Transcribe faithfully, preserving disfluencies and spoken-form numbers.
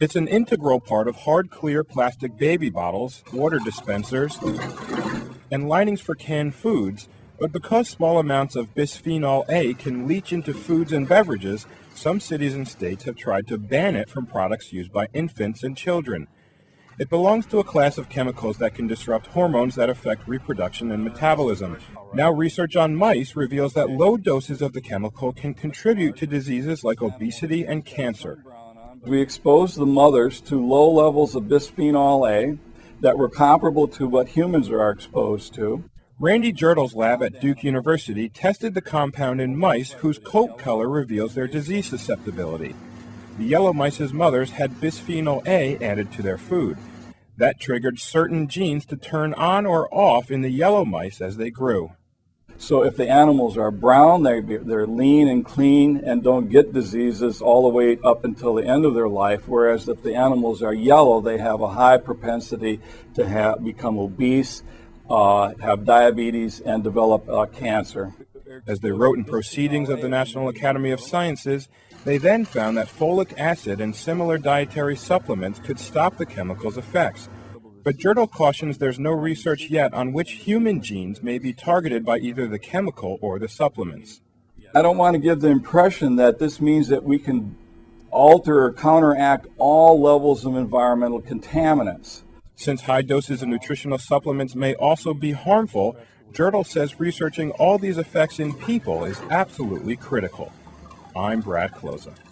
It's an integral part of hard, clear plastic baby bottles, water dispensers, and linings for canned foods, but because small amounts of bisphenol A can leach into foods and beverages, some cities and states have tried to ban it from products used by infants and children. It belongs to a class of chemicals that can disrupt hormones that affect reproduction and metabolism. Now research on mice reveals that low doses of the chemical can contribute to diseases like obesity and cancer. We exposed the mothers to low levels of bisphenol A that were comparable to what humans are exposed to. Randy Jertle's lab at Duke University tested the compound in mice whose coat color reveals their disease susceptibility. The yellow mice's mothers had bisphenol A added to their food. That triggered certain genes to turn on or off in the yellow mice as they grew. So if the animals are brown, they, they're lean and clean and don't get diseases all the way up until the end of their life, whereas if the animals are yellow, they have a high propensity to have, become obese, uh, have diabetes, and develop uh, cancer. As they wrote in Proceedings of the National Academy of Sciences, they then found that folic acid and similar dietary supplements could stop the chemical's effects. But Jertle cautions there's no research yet on which human genes may be targeted by either the chemical or the supplements. I don't want to give the impression that this means that we can alter or counteract all levels of environmental contaminants. Since high doses of nutritional supplements may also be harmful, Jertle says researching all these effects in people is absolutely critical. I'm Brad Kloza.